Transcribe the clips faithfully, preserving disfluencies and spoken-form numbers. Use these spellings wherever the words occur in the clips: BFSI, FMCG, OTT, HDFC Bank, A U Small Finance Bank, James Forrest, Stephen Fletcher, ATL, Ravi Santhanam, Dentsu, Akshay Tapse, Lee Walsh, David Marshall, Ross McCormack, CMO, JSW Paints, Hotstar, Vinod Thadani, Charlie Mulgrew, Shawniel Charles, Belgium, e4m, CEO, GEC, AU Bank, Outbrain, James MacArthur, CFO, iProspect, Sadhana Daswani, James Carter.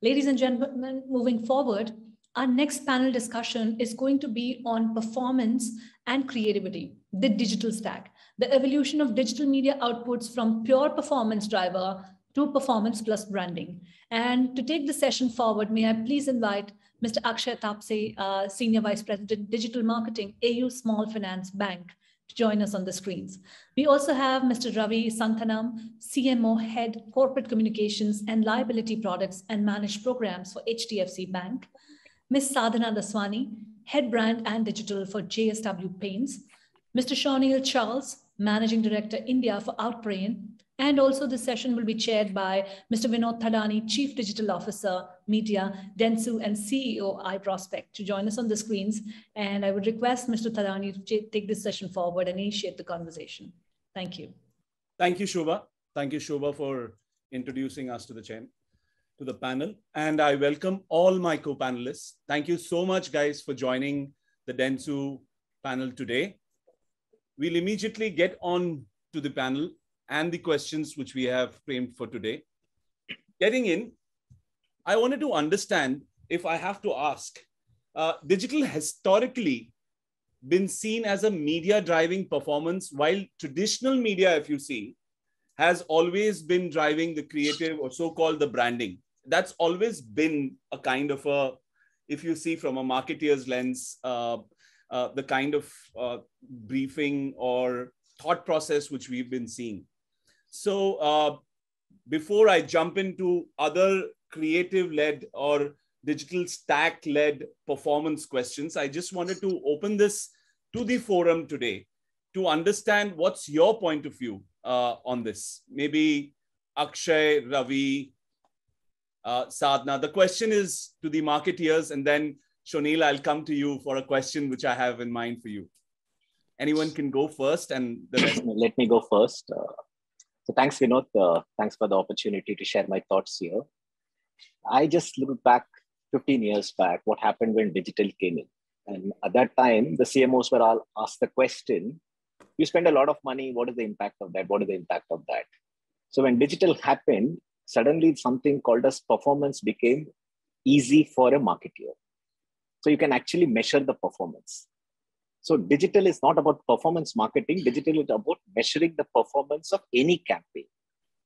Ladies and gentlemen, moving forward, our next panel discussion is going to be on performance and creativity, the digital stack, the evolution of digital media outputs from pure performance driver to performance plus branding. And to take the session forward, may I please invite Mister Akshay Tapse, uh, Senior Vice President, Digital Marketing, A U Small Finance Bank, to join us on the screens. We also have Mister Ravi Santhanam, C M O, Head, Corporate Communications and Liability Products and Managed Programs for H D F C Bank, Miz Sadhana Daswani, Head Brand and Digital for J S W Paints, Mister Shawniel Charles, Managing Director, India for Outbrain, and also this session will be chaired by Mister Vinod Thadani, Chief Digital Officer, Media, Dentsu, and C E O, iProspect, to join us on the screens. And I would request Mister Thadani to take this session forward and initiate the conversation. Thank you. Thank you, Shobha. Thank you, Shobha, for introducing us to the chain, to the panel. And I welcome all my co-panelists. Thank you so much, guys, for joining the Dentsu panel today. We'll immediately get on to the panel and the questions which we have framed for today. Getting in, I wanted to understand, if I have to ask, uh, digital historically been seen as a media driving performance, while traditional media, if you see, has always been driving the creative or so-called the branding. That's always been a kind of a, if you see from a marketeer's lens, uh, uh, the kind of uh, briefing or thought process which we've been seeing. So uh, before I jump into other creative-led or digital stack-led performance questions, I just wanted to open this to the forum today to understand what's your point of view uh, on this. Maybe Akshay, Ravi, uh, Sadhana. The question is to the marketeers, and then Shawniel, I'll come to you for a question which I have in mind for you. Anyone can go first and the rest. Let me go first. Uh, so thanks, Vinod. Uh, thanks for the opportunity to share my thoughts here. I just look back fifteen years back, what happened when digital came in. And at that time, the C M Os were all asked the question, you spend a lot of money, what is the impact of that? What is the impact of that? So when digital happened, suddenly something called as performance became easy for a marketeer. So you can actually measure the performance. So digital is not about performance marketing. Digital is about measuring the performance of any campaign.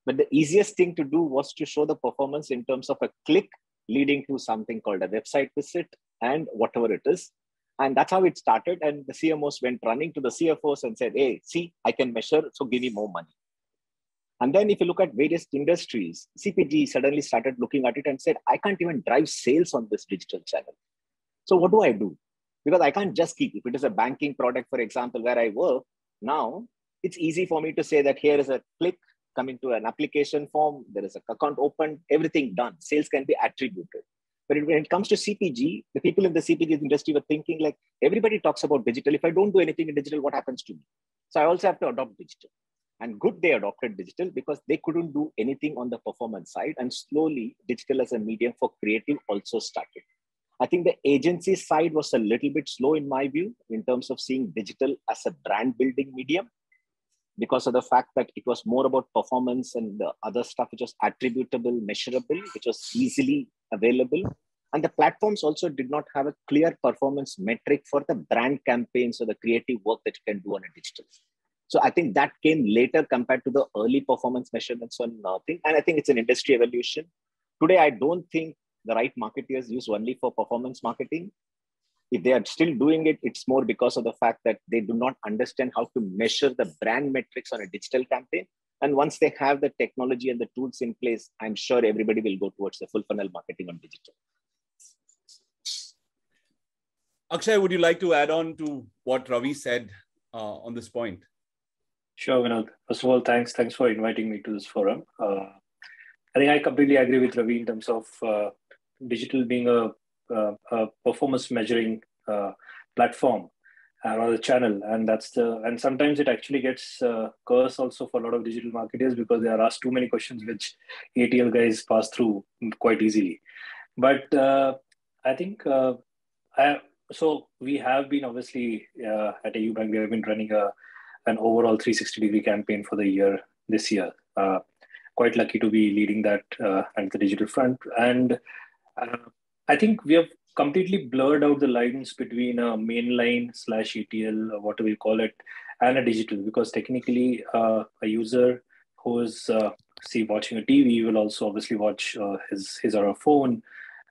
But the easiest thing to do was to show the performance in terms of a click leading to something called a website visit and whatever it is. And that's how it started. And the C M Os went running to the C F Os and said, hey, see, I can measure, so give me more money. And then if you look at various industries, C P G suddenly started looking at it and said, I can't even drive sales on this digital channel. So what do I do? Because I can't just keep, if it is a banking product, for example, where I work, now it's easy for me to say that here is a click coming to an application form, there is an account opened, everything done, sales can be attributed. But when it comes to C P G, the people in the C P G industry were thinking like, everybody talks about digital, if I don't do anything in digital, what happens to me? So I also have to adopt digital. And good, they adopted digital because they couldn't do anything on the performance side. And slowly, digital as a medium for creative also started. I think the agency side was a little bit slow in my view in terms of seeing digital as a brand building medium because of the fact that it was more about performance and the other stuff which was attributable, measurable, which was easily available. And the platforms also did not have a clear performance metric for the brand campaigns or the creative work that you can do on a digital. So I think that came later compared to the early performance measurements on nothing. And I think it's an industry evolution. Today, I don't think the right marketeers use only for performance marketing. If they are still doing it, it's more because of the fact that they do not understand how to measure the brand metrics on a digital campaign. And once they have the technology and the tools in place, I'm sure everybody will go towards the full funnel marketing on digital. Akshay, would you like to add on to what Ravi said uh, on this point? Sure, Vinod. First of all, thanks. Thanks for inviting me to this forum. Uh, I think I completely agree with Ravi in terms of uh, digital being a, uh, a performance measuring uh, platform or the channel, and that's the and sometimes it actually gets uh, cursed also for a lot of digital marketers because they are asked too many questions which A T L guys pass through quite easily. But uh, I think uh, I, so we have been obviously uh, at A U Bank we have been running a, an overall three sixty degree campaign for the year this year. Uh, quite lucky to be leading that uh, at the digital front. And uh, I think we have completely blurred out the lines between a mainline slash E T L, or whatever you call it, and a digital, because technically uh, a user who is uh, see watching a T V will also obviously watch uh, his, his or her phone,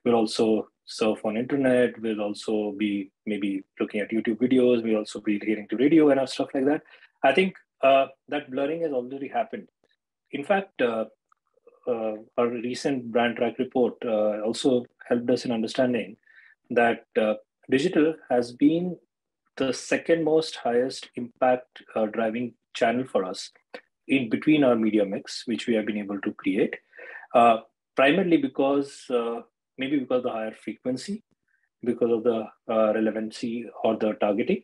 will also surf on internet, will also be maybe looking at YouTube videos, will also be hearing to radio and stuff like that. I think uh, that blurring has already happened. In fact, uh, uh, our recent brand track report uh, also helped us in understanding that uh, digital has been the second most highest impact uh, driving channel for us in between our media mix, which we have been able to create, uh, primarily because, uh, maybe because of the higher frequency, because of the uh, relevancy or the targeting.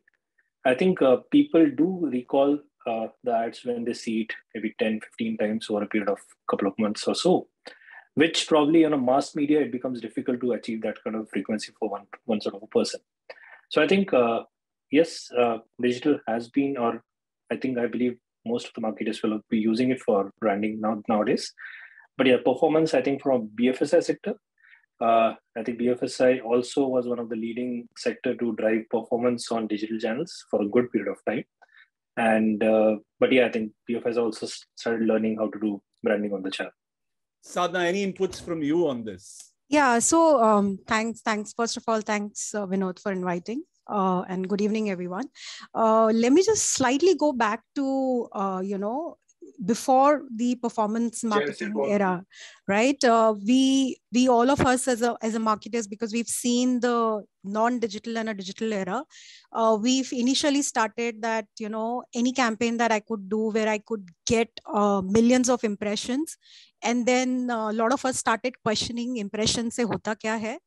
I think uh, people do recall uh, the ads when they see it maybe ten, fifteen times over a period of a couple of months or so, which probably on a mass media, it becomes difficult to achieve that kind of frequency for one, one sort of a person. So I think, uh, yes, uh, digital has been, or I think I believe most of the marketers will be using it for branding now, nowadays. But yeah, performance, I think from B F S I sector, uh, I think B F S I also was one of the leading sector to drive performance on digital channels for a good period of time. And, uh, but yeah, I think B F S I also started learning how to do branding on the channel. Sadhana, any inputs from you on this? Yeah, so um, thanks. Thanks. First of all, thanks, uh, Vinod, for inviting. Uh, and good evening, everyone. Uh, let me just slightly go back to, uh, you know, before the performance marketing era, right? Uh, we we all of us as a as a marketers, because we've seen the non-digital and a digital era, uh, we've initially started that, you know, any campaign that I could do where I could get uh, millions of impressions, and then a lot of us started questioning impression se hota kya hai.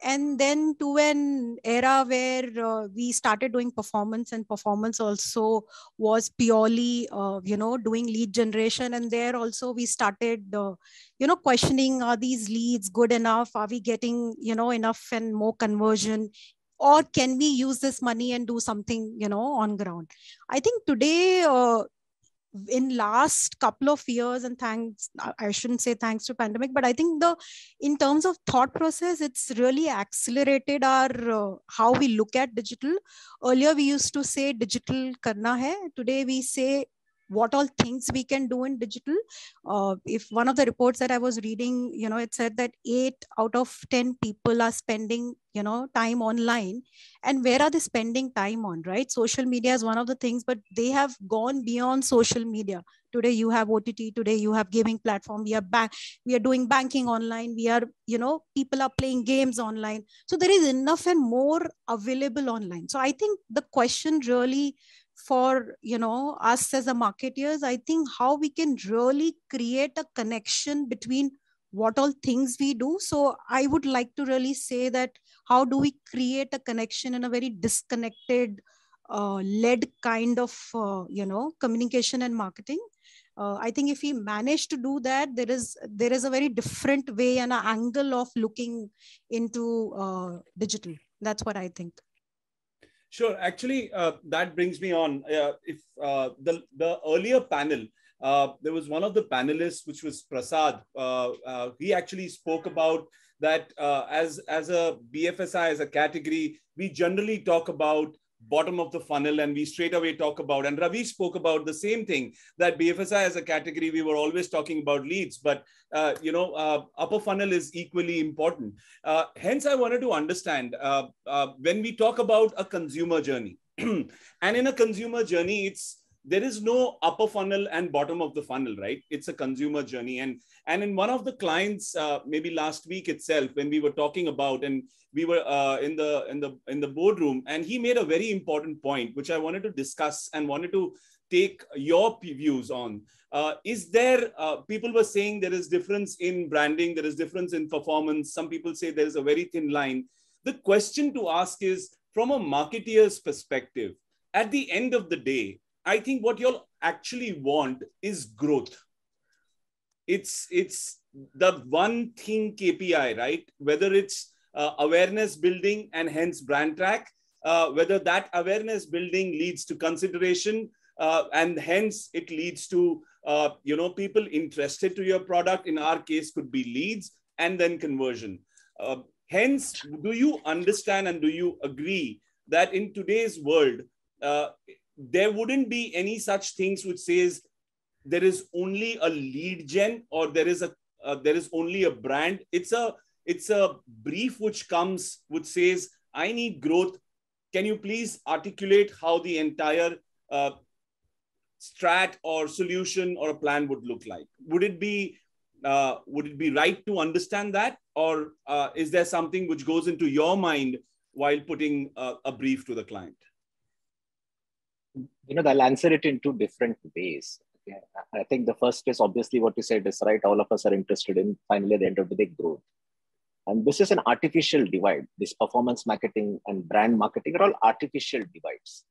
And then to an era where uh, we started doing performance, and performance also was purely, uh, you know, doing lead generation. And there also we started, uh, you know, questioning, are these leads good enough? Are we getting, you know, enough and more conversion? Or can we use this money and do something, you know, on ground? I think today, uh, in last couple of years, and thanks, I shouldn't say thanks to pandemic, but I think the, in terms of thought process, it's really accelerated our, uh, how we look at digital. Earlier, we used to say digital karna hai. Today, we say what all things we can do in digital. Uh, if one of the reports that I was reading, you know, it said that eight out of ten people are spending, you know, time online. And where are they spending time on, right? Social media is one of the things, but they have gone beyond social media. Today you have O T T, today you have gaming platform, we are back, we are doing banking online, we are, you know, people are playing games online. So there is enough and more available online. So I think the question really for, you know, us as a marketeers, I think how we can really create a connection between what all things we do. So I would like to really say that how do we create a connection in a very disconnected, uh, led kind of, uh, you know, communication and marketing. Uh, I think if we manage to do that, there is there is a very different way and an angle of looking into uh, digital. That's what I think. Sure. Actually, uh, that brings me on. Uh, if uh, the, the earlier panel, uh, there was one of the panelists, which was Prasad. Uh, uh, he actually spoke about that uh, as, as a B F S I, as a category, we generally talk about bottom of the funnel and we straight away talk about, and Ravi spoke about the same thing, that B F S I as a category, we were always talking about leads, but uh, you know, uh, upper funnel is equally important. Uh, hence, I wanted to understand uh, uh, when we talk about a consumer journey and in a consumer journey, it's, there is no upper funnel and bottom of the funnel, right? It's a consumer journey. And, and in one of the clients, uh, maybe last week itself, when we were talking about, and we were uh, in the, in the, in the boardroom, and he made a very important point, which I wanted to discuss and wanted to take your views on. Uh, is there, uh, people were saying there is difference in branding, there is difference in performance. Some people say there is a very thin line. The question to ask is, from a marketeer's perspective, at the end of the day, I think what you'll actually want is growth. It's, it's the one thing K P I, right? Whether it's uh, awareness building and hence brand track, uh, whether that awareness building leads to consideration, uh, and hence it leads to uh, you know, people interested to your product. In our case, could be leads and then conversion. Uh, hence, do you understand and do you agree that in today's world, uh, there wouldn't be any such things which says there is only a lead gen or there is a uh, there is only a brand. It's a it's a brief which comes which says I need growth. Can you please articulate how the entire uh, strat or solution or plan would look like? Would it be uh, would it be right to understand that, or uh, is there something which goes into your mind while putting a, a brief to the client? You know, I'll answer it in two different ways. Yeah, I think the first is obviously what you said is right. All of us are interested in finally at the end of the day growth. And this is an artificial divide. This performance marketing and brand marketing are all artificial divides.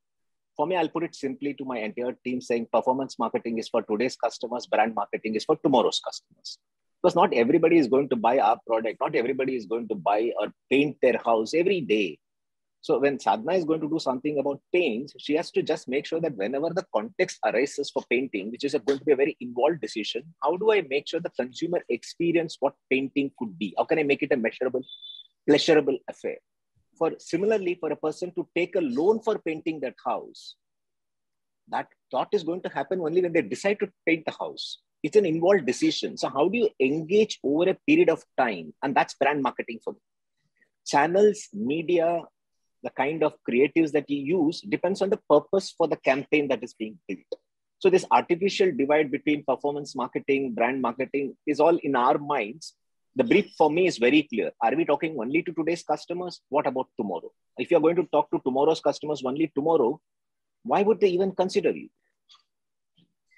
For me, I'll put it simply to my entire team saying performance marketing is for today's customers, brand marketing is for tomorrow's customers. Because not everybody is going to buy our product. Not everybody is going to buy or paint their house every day. So when Sadhana is going to do something about paints, she has to just make sure that whenever the context arises for painting, which is going to be a very involved decision, how do I make sure the consumer experience what painting could be? How can I make it a measurable, pleasurable affair? For similarly, for a person to take a loan for painting that house, that thought is going to happen only when they decide to paint the house. It's an involved decision. So how do you engage over a period of time? And that's brand marketing for me. Channels, media, the kind of creatives that you use depends on the purpose for the campaign that is being built. So this artificial divide between performance marketing, brand marketing is all in our minds. The brief for me is very clear. Are we talking only to today's customers? What about tomorrow? If you're going to talk to tomorrow's customers only tomorrow, why would they even consider you?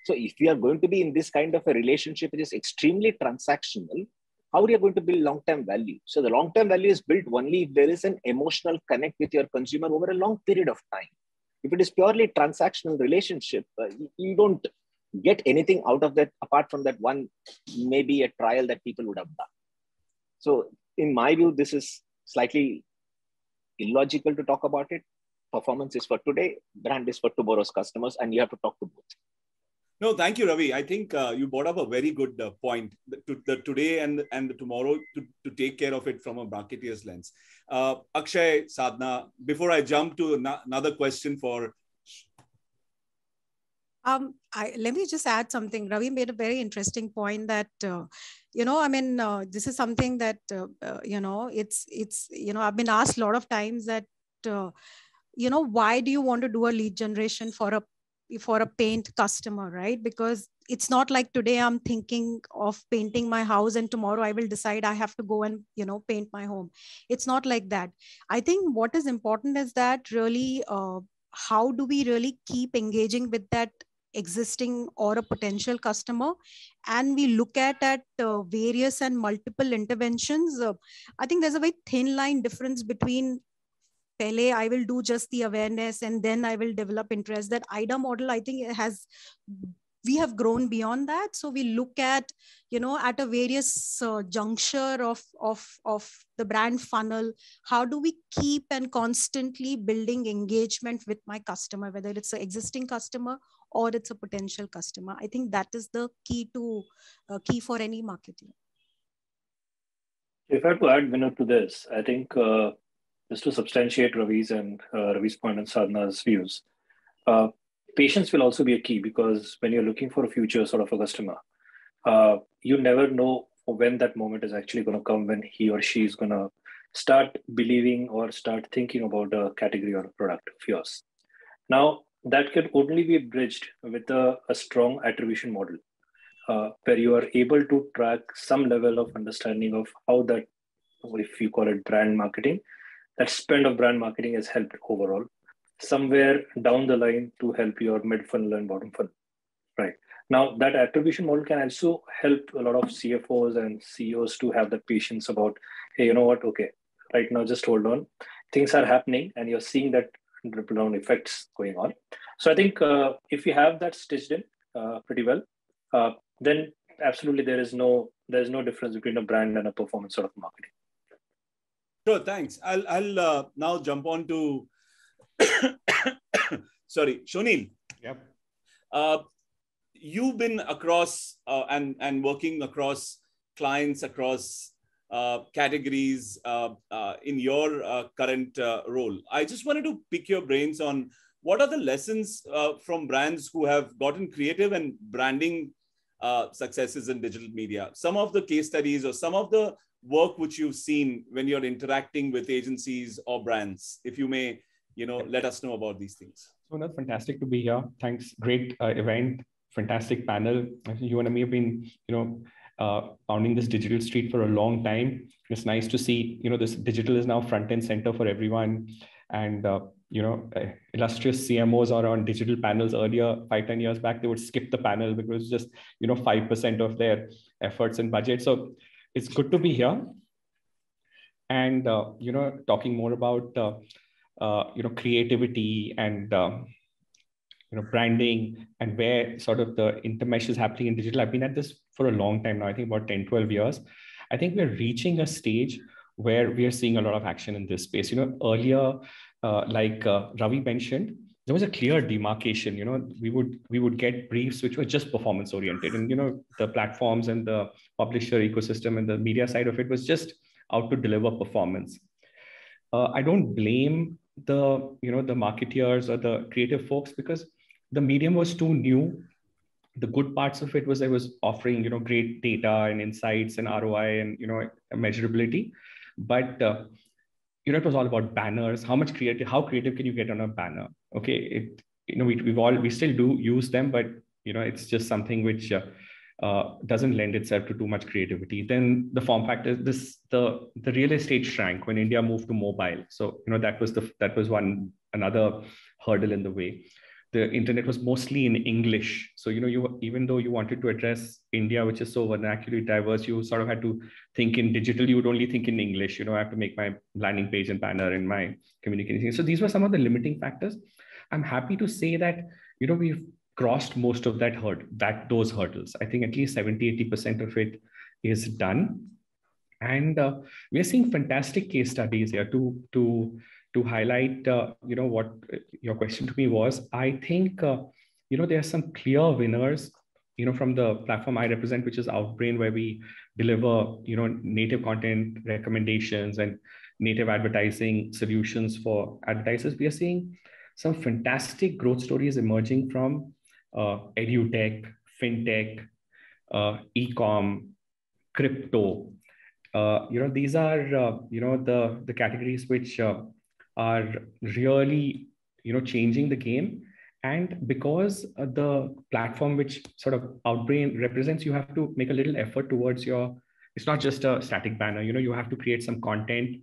So if you are going to be in this kind of a relationship, which is extremely transactional, how are you going to build long-term value? So the long-term value is built only if there is an emotional connect with your consumer over a long period of time. If it is purely transactional relationship, uh, you don't get anything out of that apart from that one, maybe a trial that people would have done. So in my view, this is slightly illogical to talk about it. Performance is for today, brand is for tomorrow's customers, and you have to talk to both. No, thank you, Ravi. I think uh, you brought up a very good uh, point to the today and, and the tomorrow to, to take care of it from a marketeer's lens. Uh, Akshay, Sadhana, before I jump to another question for... Um, I, let me just add something. Ravi made a very interesting point that, uh, you know, I mean, uh, this is something that, uh, uh, you know, it's, it's, you know, I've been asked a lot of times that, uh, you know, why do you want to do a lead generation for a for a paint customer, right? Because it's not like today I'm thinking of painting my house and tomorrow I will decide I have to go and, you know, paint my home. It's not like that. I think what is important is that really, uh, how do we really keep engaging with that existing or a potential customer, and we look at at uh, various and multiple interventions. Uh, I think there's a very thin line difference between Pele, I will do just the awareness and then I will develop interest. That I D A model, I think it has, we have grown beyond that. So we look at, you know, at a various uh, juncture of, of, of the brand funnel, how do we keep and constantly building engagement with my customer, whether it's an existing customer or it's a potential customer. I think that is the key to, uh, key for any marketing. If I have to add, Vinod, to this, I think, uh... just to substantiate Ravi's and uh, Ravi's point and Sadhana's views, uh, patience will also be a key, because when you're looking for a future sort of a customer, uh, you never know when that moment is actually going to come, when he or she is going to start believing or start thinking about a category or a product of yours. Now, that can only be bridged with a, a strong attribution model, uh, where you are able to track some level of understanding of how that, if you call it brand marketing, that spend of brand marketing has helped overall, somewhere down the line to help your mid funnel and bottom funnel, right? Now that attribution model can also help a lot of C F Os and C E Os to have the patience about, hey, you know what? Okay, right now, just hold on. Things are happening and you're seeing that ripple down effects going on. So I think uh, if you have that stitched in uh, pretty well, uh, then absolutely there is no, there's no difference between a brand and a performance sort of marketing. Sure, thanks. I'll, I'll uh, now jump on to, sorry, Shawniel. Yep. Uh, you've been across uh, and, and working across clients, across uh, categories uh, uh, in your uh, current uh, role. I just wanted to pick your brains on what are the lessons uh, from brands who have gotten creative and branding uh, successes in digital media? Some of the case studies or some of the work which you've seen when you're interacting with agencies or brands, if you may, you know, let us know about these things. Sunat, fantastic to be here. Thanks. Great uh, event. Fantastic panel. You and me have been, you know, uh, pounding this digital street for a long time. It's nice to see, you know, this digital is now front and center for everyone. And, uh, you know, uh, illustrious C M Os are on digital panels earlier, five, ten years back, they would skip the panel because it's just, you know, five percent of their efforts and budget. So it's good to be here. And, uh, you know, talking more about, uh, uh, you know, creativity and, um, you know, branding and where sort of the intermesh is happening in digital. I've been at this for a long time now, I think about ten, twelve years. I think we're reaching a stage where we are seeing a lot of action in this space. You know, earlier, uh, like uh, Ravi mentioned, there was a clear demarcation. You know, we would we would get briefs which were just performance oriented, and you know, the platforms and the publisher ecosystem and the media side of it was just out to deliver performance. Uh, I don't blame the you know the marketeers or the creative folks because the medium was too new. The good parts of it was I was offering, you know, great data and insights and R O I and, you know, measurability. But, uh, you know, it was all about banners. How much creative, how creative can you get on a banner? Okay. It, you know, we, we've all, we still do use them, but, you know, it's just something which uh, uh, doesn't lend itself to too much creativity. Then the form factor, this, the, the real estate shrank when India moved to mobile. So, you know, that was the, that was one, another hurdle in the way. The internet was mostly in English. So, you know, you even though you wanted to address India, which is so vernacularly diverse, you sort of had to think in digital, you would only think in English. You know, I have to make my landing page and banner and my communication. So these were some of the limiting factors. I'm happy to say that, you know, we've crossed most of that hurdle, that those hurdles. I think at least seventy, eighty percent of it is done. And uh, we're seeing fantastic case studies here to, to, To highlight, uh, you know, what your question to me was, I think, uh, you know, there are some clear winners, you know, from the platform I represent, which is Outbrain, where we deliver, you know, native content recommendations and native advertising solutions for advertisers. We are seeing some fantastic growth stories emerging from uh, edutech, fintech, uh, e-com, crypto. Uh, you know, these are, uh, you know, the, the categories which, uh, are really, you know, changing the game. And because the platform which sort of Outbrain represents, you have to make a little effort towards your, it's not just a static banner, you know, you have to create some content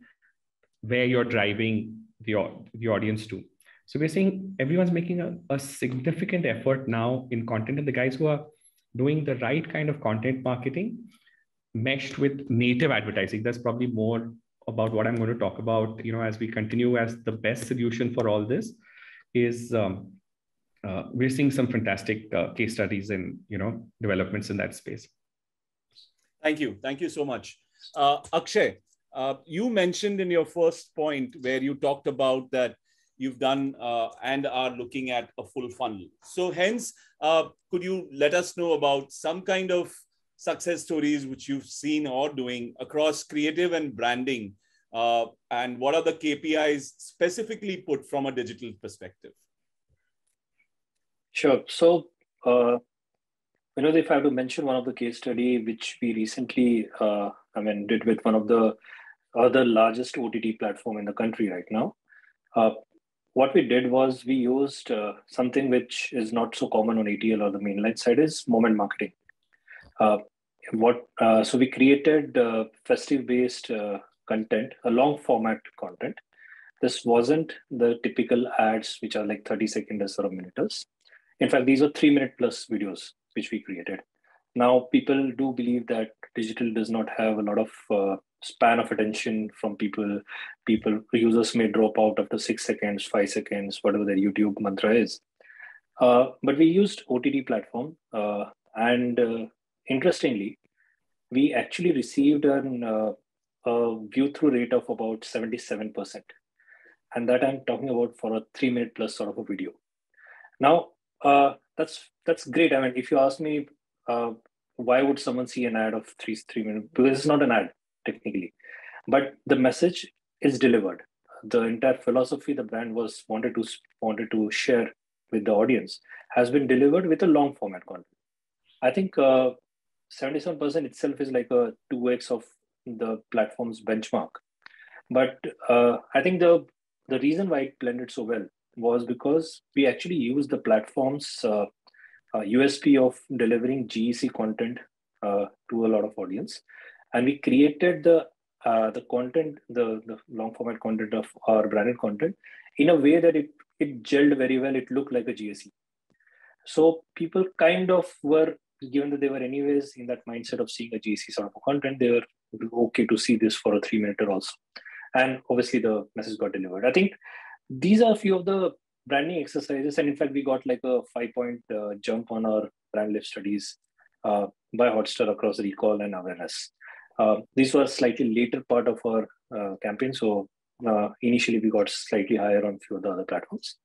where you're driving the, the audience to. So we're seeing everyone's making a, a significant effort now in content, and the guys who are doing the right kind of content marketing meshed with native advertising, that's probably more about what I'm going to talk about, you know, as we continue, as the best solution for all this is um, uh, we're seeing some fantastic uh, case studies and, you know, developments in that space. Thank you. Thank you so much. Uh, Akshay, uh, you mentioned in your first point where you talked about that you've done uh, and are looking at a full funnel. So hence, uh, could you let us know about some kind of success stories which you've seen or doing across creative and branding, uh, and what are the K P Is specifically put from a digital perspective? Sure. So, uh, you know, if I have to mention one of the case study which we recently, uh, I mean, did with one of the other largest O T T platform in the country right now. Uh, what we did was we used uh, something which is not so common on A T L or the mainline side, is moment marketing. Uh, what uh, so we created uh, festive-based uh, content, a long-format content. This wasn't the typical ads, which are like thirty-seconders or a minutes. In fact, these are three-minute-plus videos which we created. Now, people do believe that digital does not have a lot of uh, span of attention from people. People, users may drop out after six seconds, five seconds, whatever their YouTube mantra is. Uh, but we used O T T platform uh, and uh, interestingly, we actually received an, uh, a view-through rate of about seventy-seven percent. And that I'm talking about for a three-minute plus sort of a video. Now, uh, that's that's great. I mean, if you ask me, uh, why would someone see an ad of three three minutes? Because it's not an ad technically, but the message is delivered. The entire philosophy the brand was wanted to wanted to share with the audience has been delivered with a long format content. I think uh, seventy-seven percent itself is like a two X of the platform's benchmark. But uh, I think the the reason why it blended so well was because we actually used the platform's uh, uh, U S P of delivering G E C content uh, to a lot of audience, and we created the uh, the content, the the long format content of our branded content in a way that it it gelled very well. It looked like a G E C, so people kind of were, given that they were anyways in that mindset of seeing a G E C sort of content, they were okay to see this for a three minute also. And obviously the message got delivered. I think these are a few of the branding exercises. And in fact, we got like a five point uh, jump on our brand lift studies uh, by Hotstar across recall and awareness. Uh, these were slightly later part of our uh, campaign. So uh, initially we got slightly higher on a few of the other platforms.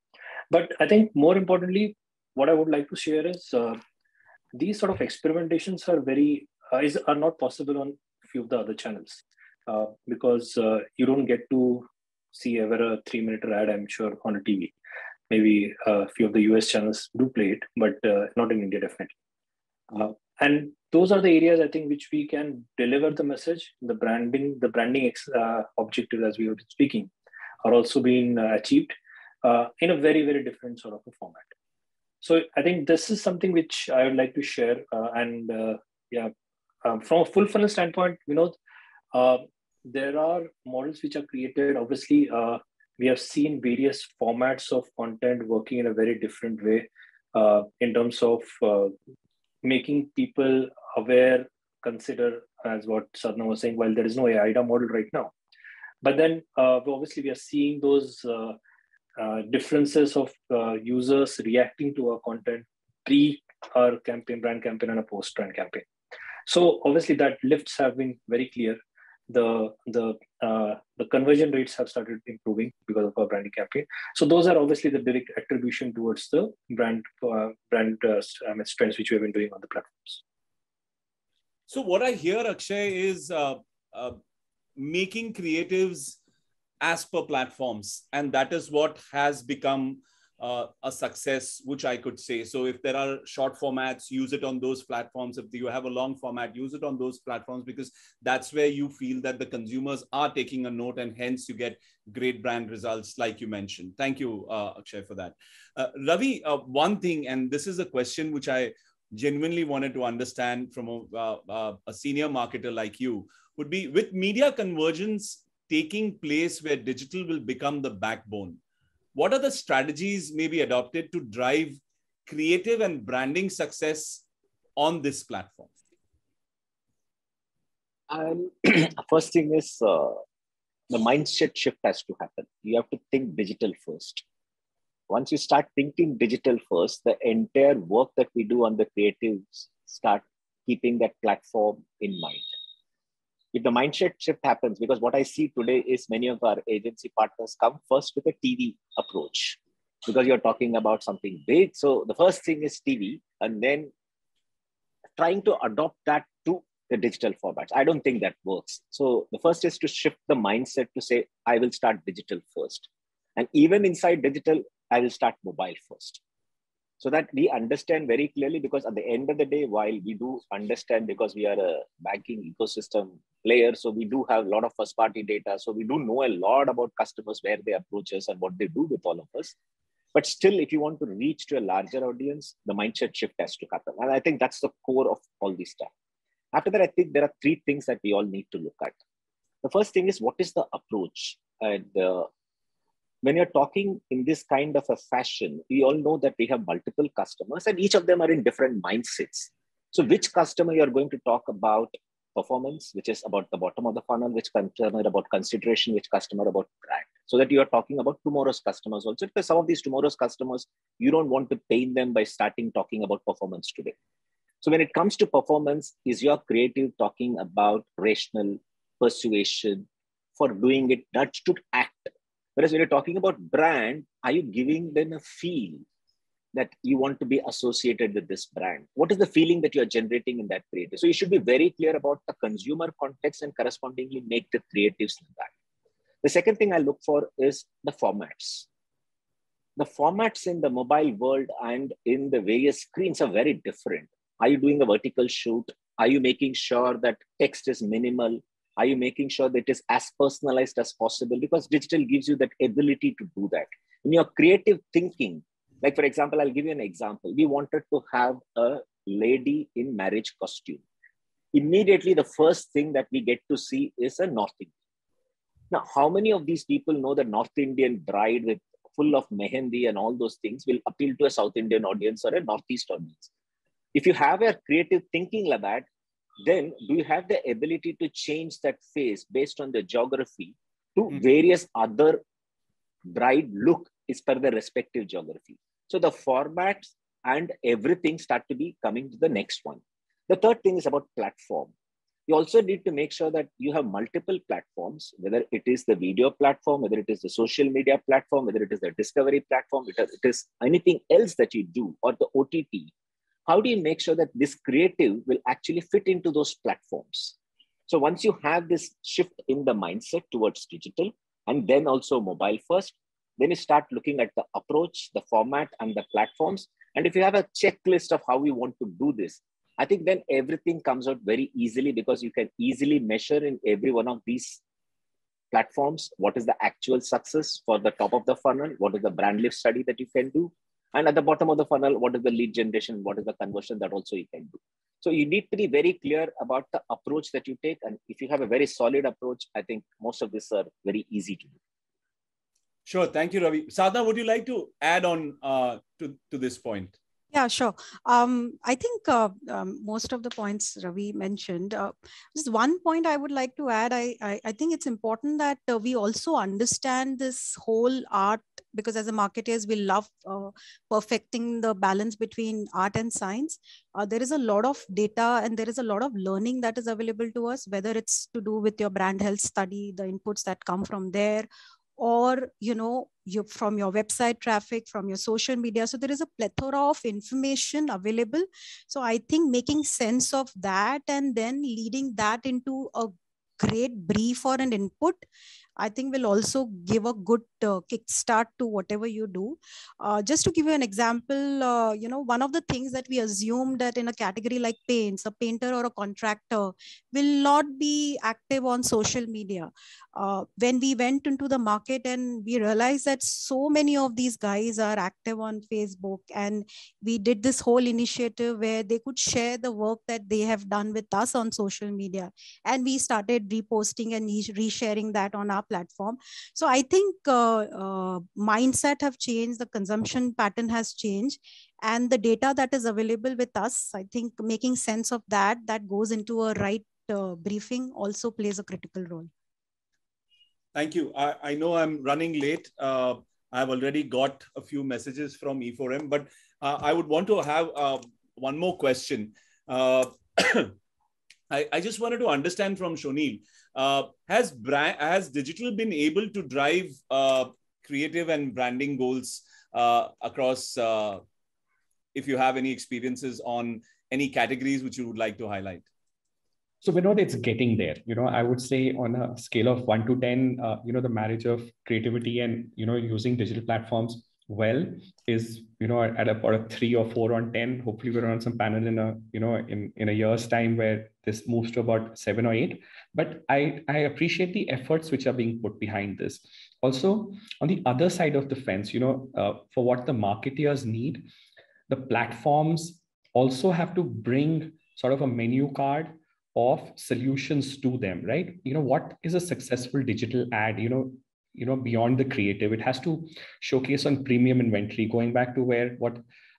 But I think more importantly, what I would like to share is uh, these sort of experimentations are very, uh, is, are not possible on a few of the other channels. Uh, because uh, you don't get to see ever a three-minute ad, I'm sure, on a T V. Maybe a few of the U S channels do play it, but uh, not in India, definitely. Uh, and those are the areas, I think, which we can deliver the message. The branding, the branding ex uh, objective, as we were speaking, are also being uh, achieved uh, in a very, very different sort of a format. So I think this is something which I would like to share. Uh, and uh, yeah, um, from a full funnel standpoint, you know, Uh, there are models which are created. Obviously, uh, we have seen various formats of content working in a very different way uh, in terms of uh, making people aware, consider, as what Sadhana was saying, while there is no A I D A model right now. But then, uh, obviously, we are seeing those uh, uh, differences of uh, users reacting to our content pre our campaign, brand campaign, and a post-brand campaign. So obviously, that lifts have been very clear. The the uh, the conversion rates have started improving because of our branding campaign. So those are obviously the direct attribution towards the brand uh, brand uh, strengths which we have been doing on the platforms. So what I hear, Akshay, is uh, uh, making creatives as per platforms, and that is what has become uh, a success, which I could say. So if there are short formats, use it on those platforms. If you have a long format, use it on those platforms, because that's where you feel that the consumers are taking a note, and hence you get great brand results like you mentioned. Thank you, uh, Akshay, for that. Uh, Ravi, uh, one thing, and this is a question which I genuinely wanted to understand from a, uh, a senior marketer like you, would be with media convergence taking place where digital will become the backbone, what are the strategies maybe adopted to drive creative and branding success on this platform? Um, first thing is uh, the mindset shift has to happen. You have to think digital first. Once you start thinking digital first, the entire work that we do on the creatives start keeping that platform in mind. If the mindset shift happens, because what I see today is many of our agency partners come first with a T V approach, because you're talking about something big. So the first thing is T V, and then trying to adopt that to the digital formats. I don't think that works. So the first is to shift the mindset to say, I will start digital first. And even inside digital, I will start mobile first. So that we understand very clearly, because at the end of the day, while we do understand, because we are a banking ecosystem player, so we do have a lot of first party data. So we do know a lot about customers, where they approach us and what they do with all of us. But still, if you want to reach to a larger audience, the mindset shift has to happen. And I think that's the core of all this stuff. After that, I think there are three things that we all need to look at. The first thing is, what is the approach? And uh, when you're talking in this kind of a fashion, we all know that we have multiple customers and each of them are in different mindsets. So which customer you're going to talk about performance, which is about the bottom of the funnel, which customer about consideration, which customer about brand, so that you are talking about tomorrow's customers also. Because some of these tomorrow's customers, you don't want to pain them by starting talking about performance today. So when it comes to performance, is your creative talking about rational persuasion for doing it that should act? Whereas when you're talking about brand, are you giving them a feel? that you want to be associated with this brand? What is the feeling that you're generating in that creative? So you should be very clear about the consumer context and correspondingly make the creatives like that. The second thing I look for is the formats. The formats in the mobile world and in the various screens are very different. Are you doing a vertical shoot? Are you making sure that text is minimal? Are you making sure that it is as personalized as possible? Because digital gives you that ability to do that. In your creative thinking, like for example, I'll give you an example. We wanted to have a lady in marriage costume. Immediately, the first thing that we get to see is a North Indian. Now, how many of these people know that North Indian bride with full of mehendi and all those things will appeal to a South Indian audience or a Northeast audience? If you have a creative thinking like that, then do you have the ability to change that face based on the geography to mm-hmm. various other bride look is per the respective geography? So the formats and everything start to be coming to the next one. The third thing is about platform. You also need to make sure that you have multiple platforms, whether it is the video platform, whether it is the social media platform, whether it is the discovery platform, whether it is anything else that you do or the O T T. How do you make sure that this creative will actually fit into those platforms? So once you have this shift in the mindset towards digital and then also mobile first, then you start looking at the approach, the format and the platforms. And if you have a checklist of how we want to do this, I think then everything comes out very easily because you can easily measure in every one of these platforms. What is the actual success for the top of the funnel? What is the brand lift study that you can do? And at the bottom of the funnel, what is the lead generation? What is the conversion that also you can do? So you need to be very clear about the approach that you take. And if you have a very solid approach, I think most of these are very easy to do. Sure. Thank you, Ravi. Sadhana, would you like to add on uh, to, to this point? Yeah, sure. Um, I think uh, um, most of the points Ravi mentioned. Uh, just one point I would like to add. I, I, I think it's important that uh, we also understand this whole art, because as a marketers, we love uh, perfecting the balance between art and science. Uh, there is a lot of data and there is a lot of learning that is available to us, whether it's to do with your brand health study, the inputs that come from there, or, you know, you, from your website traffic, from your social media. So there is a plethora of information available. So I think making sense of that and then leading that into a great brief or an input, I think will also give a good uh, kickstart to whatever you do. Uh, just to give you an example, uh, you know, one of the things that we assume that in a category like paints, a painter or a contractor will not be active on social media. Uh, when we went into the market and we realized that so many of these guys are active on Facebook, and we did this whole initiative where they could share the work that they have done with us on social media. And we started reposting and resharing that on our platform. So I think uh, uh, mindset have changed, the consumption pattern has changed, and the data that is available with us, I think making sense of that, that goes into a right uh, briefing also plays a critical role. Thank you. I, I know I'm running late. Uh, I've already got a few messages from E four M, but uh, I would want to have uh, one more question. Uh, I, I just wanted to understand from Shawniel, uh, has brand, has digital been able to drive uh, creative and branding goals uh, across, uh, if you have any experiences on any categories which you would like to highlight? So Vinod, it's getting there. You know, I would say on a scale of one to ten, uh, you know, the marriage of creativity and, you know, using digital platforms well is, you know, at about a three or four on ten. Hopefully we're on some panel in a, you know, in, in a year's time where this moves to about seven or eight. But I, I appreciate the efforts which are being put behind this. Also, on the other side of the fence, you know, uh, for what the marketeers need, the platforms also have to bring sort of a menu card of solutions to them, right? You know, what is a successful digital ad, you know, you know, beyond the creative? It has to showcase on premium inventory, going back to where what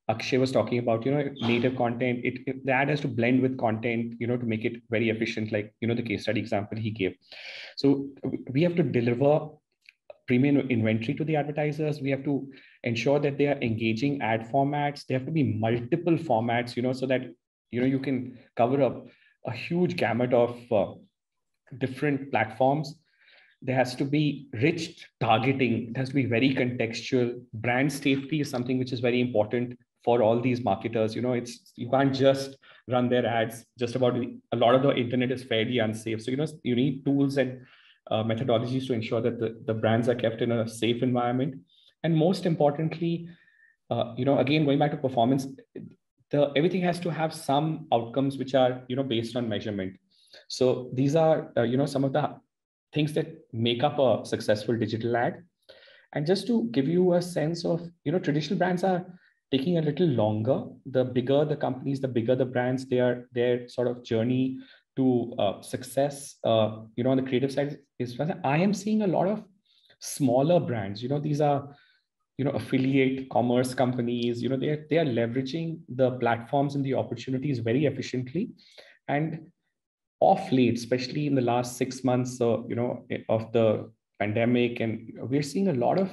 Akshay was talking about, you know, native content, it, it the ad has to blend with content, you know, to make it very efficient, like, you know, the case study example he gave. So we have to deliver premium inventory to the advertisers. We have to ensure that they are engaging ad formats. There have to be multiple formats, you know, so that, you know, you can cover up a huge gamut of uh, different platforms. There has to be rich targeting. It has to be very contextual. Brand safety is something which is very important for all these marketers. You know, it's, you can't just run their ads just about, a lot of the internet is fairly unsafe. So, you know, you need tools and uh, methodologies to ensure that the, the brands are kept in a safe environment. And most importantly, uh, you know, again, going back to performance, the, everything has to have some outcomes which are, you know, based on measurement. So these are, uh, you know, some of the things that make up a successful digital ad. And just to give you a sense of, you know, traditional brands are taking a little longer. The bigger the companies, the bigger the brands, they are, their sort of journey to uh, success, uh, you know, on the creative side is, I am seeing a lot of smaller brands, you know, these are, you know, affiliate commerce companies, you know, they're, they are leveraging the platforms and the opportunities very efficiently. And off late, especially in the last six months, uh, you know, of the pandemic, and we're seeing a lot of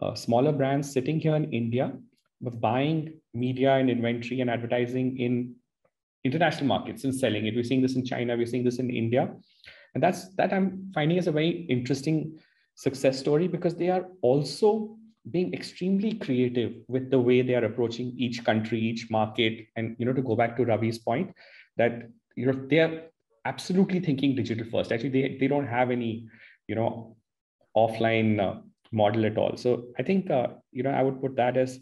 uh, smaller brands sitting here in India, but buying media and inventory and advertising in international markets and selling it. We're seeing this in China. We're seeing this in India, and that's that I'm finding is a very interesting success story, because they are also being extremely creative with the way they are approaching each country, each market, and you know, to go back to Ravi's point, that you know they are absolutely thinking digital first. Actually, they, they don't have any, you know, offline uh, model at all. So I think, uh, you know, I would put that as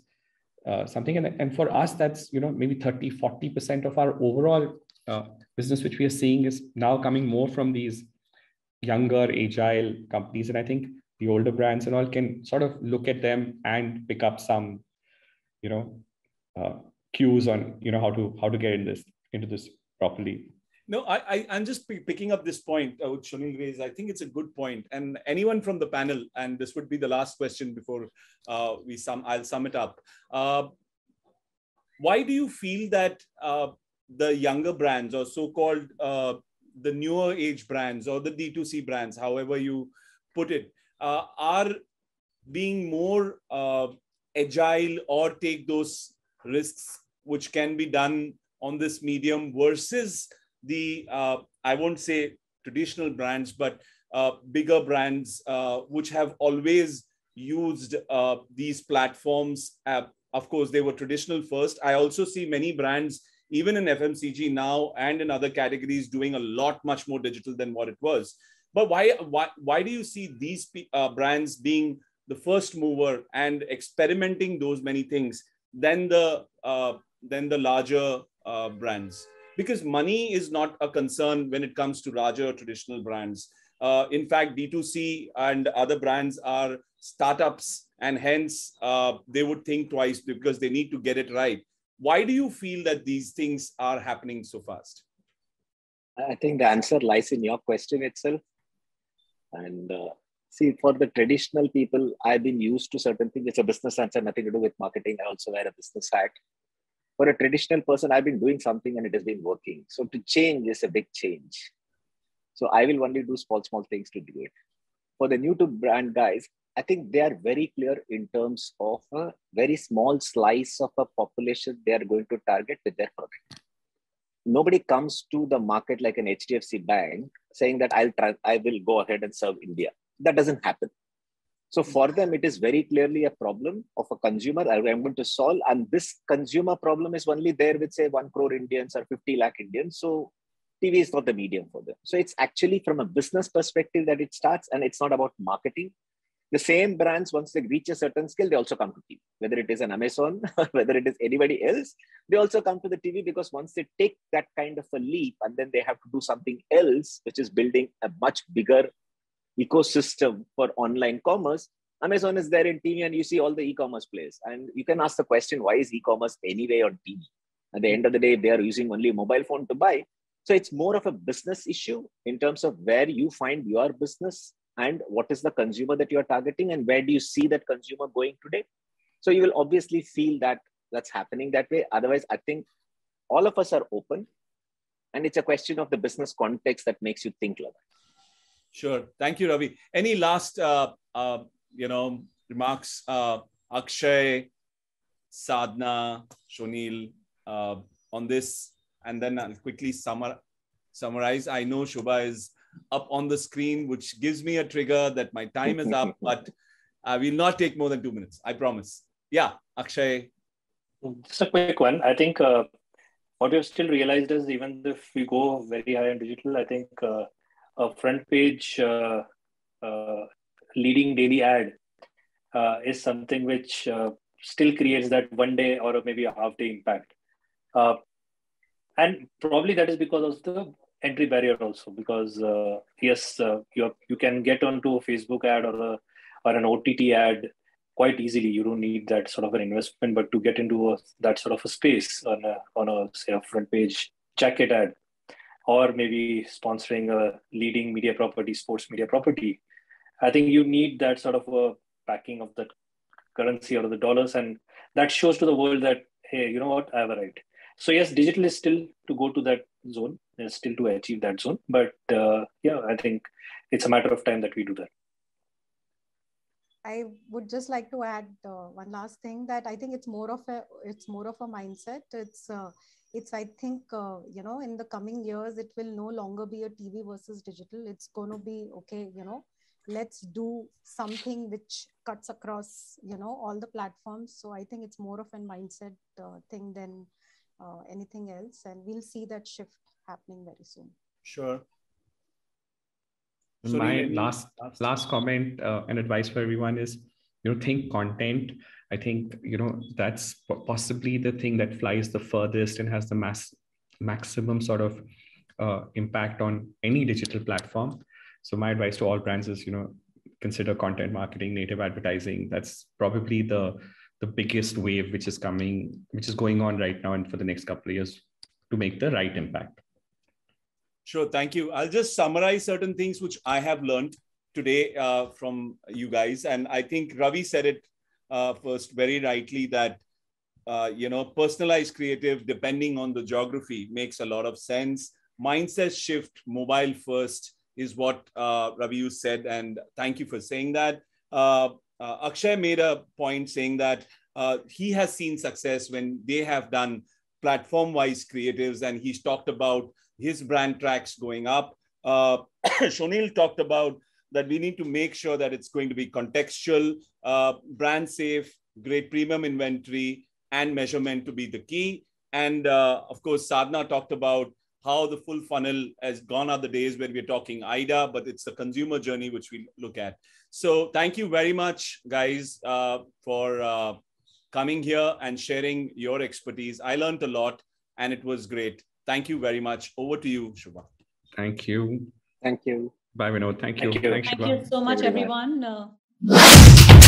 uh, something. And, and for us, that's, you know, maybe thirty, forty percent of our overall uh, business, which we are seeing is now coming more from these younger, agile companies. And I think the older brands and all can sort of look at them and pick up some, you know, uh, cues on, you know, how to, how to get in this, into this properly. No, I, I, I'm just picking up this point, uh, which Shawniel raised. I think it's a good point. And anyone from the panel, and this would be the last question before uh, we sum, I'll sum it up. Uh, why do you feel that uh, the younger brands, or so-called uh, the newer age brands, or the D two C brands, however you put it, uh, are being more uh, agile or take those risks which can be done on this medium versus the, uh, I won't say traditional brands, but uh, bigger brands uh, which have always used uh, these platforms. Uh, of course, they were traditional first. I also see many brands, even in F M C G now and in other categories, doing a lot much more digital than what it was. But why, why, why do you see these uh, brands being the first mover and experimenting those many things than the, uh, than the larger uh, brands? Because money is not a concern when it comes to larger traditional brands. Uh, in fact, D two C and other brands are startups, and hence uh, they would think twice because they need to get it right. Why do you feel that these things are happening so fast? I think the answer lies in your question itself. And uh, see, for the traditional people, I've been used to certain things. It's a business answer, nothing to do with marketing. I also wear a business hat. For a traditional person, I've been doing something and it has been working. So to change is a big change. So I will only do small, small things to do it. For the new to brand guys, I think they are very clear in terms of a very small slice of a population they are going to target with their product. Nobody comes to the market like an H D F C Bank saying that I'll try, I will go ahead and serve India. That doesn't happen. So for them, it is very clearly a problem of a consumer I'm going to solve. And this consumer problem is only there with, say, one crore Indians or fifty lakh Indians. So T V is not the medium for them. So it's actually from a business perspective that it starts, and it's not about marketing. The same brands, once they reach a certain scale, they also come to T V. Whether it is an Amazon, whether it is anybody else, they also come to the T V, because once they take that kind of a leap, and then they have to do something else, which is building a much bigger ecosystem for online commerce. Amazon is there in T V, and you see all the e-commerce players. And you can ask the question, why is e-commerce anyway on T V? At the end of the day, they are using only a mobile phone to buy. So it's more of a business issue in terms of where you find your business and what is the consumer that you're targeting and where do you see that consumer going today. So you will obviously feel that that's happening that way. Otherwise, I think all of us are open, and it's a question of the business context that makes you think like that. Sure. Thank you, Ravi. Any last, uh, uh, you know, remarks? Uh, Akshay, Sadhana, Shawniel, uh, on this, and then I'll quickly summar, summarize. I know Shobha is up on the screen, which gives me a trigger that my time is up, but I will not take more than two minutes. I promise. Yeah, Akshay. Just a quick one. I think uh, what we have still realized is even if we go very high on digital, I think uh, a front page uh, uh, leading daily ad uh, is something which uh, still creates that one day or maybe a half day impact. Uh, and probably that is because of the entry barrier also, because uh, yes, uh, you have, you can get onto a Facebook ad or a, or an O T T ad quite easily. You don't need that sort of an investment, but to get into a, that sort of a space on a, on a, say, a front page jacket ad, or maybe sponsoring a leading media property, sports media property, I think you need that sort of a backing of the currency or the dollars. And that shows to the world that, hey, you know what, I have arrived. So yes, digital is still to go to that zone, is still to achieve that zone. But uh, yeah, I think it's a matter of time that we do that. I would just like to add uh, one last thing, that I think it's more of a, it's more of a mindset. It's, uh, it's, I think, uh, you know, in the coming years, it will no longer be a T V versus digital. It's going to be, okay, you know, let's do something which cuts across, you know, all the platforms. So I think it's more of a mindset uh, thing than uh, anything else. And we'll see that shift happening very soon. Sure. So my last last comment uh, and advice for everyone is, you know, think content. I think, you know, that's possibly the thing that flies the furthest and has the mass maximum sort of uh, impact on any digital platform. So my advice to all brands is, you know, consider content marketing, native advertising. That's probably the the biggest wave which is coming, which is going on right now, and for the next couple of years, to make the right impact. Sure, thank you. I'll just summarize certain things which I have learned today uh, from you guys. And I think Ravi said it uh, first very rightly that, uh, you know, personalized creative depending on the geography makes a lot of sense. Mindset shift, mobile first is what uh, Ravi, you said. And thank you for saying that. Uh, uh, Akshay made a point saying that uh, he has seen success when they have done platform-wise creatives, and he's talked about his brand tracks going up. Uh, Shawniel talked about that we need to make sure that it's going to be contextual, uh, brand safe, great premium inventory, and measurement to be the key. And uh, of course, Sadhana talked about how the full funnel has gone are the days when we're talking I D A, but it's the consumer journey which we look at. So thank you very much, guys, uh, for uh, coming here and sharing your expertise. I learned a lot and it was great. Thank you very much. Over to you, Shubha. Thank you. Thank you. Bye, Vinod. Thank you. Thank you, Thank you so much, everyone. Uh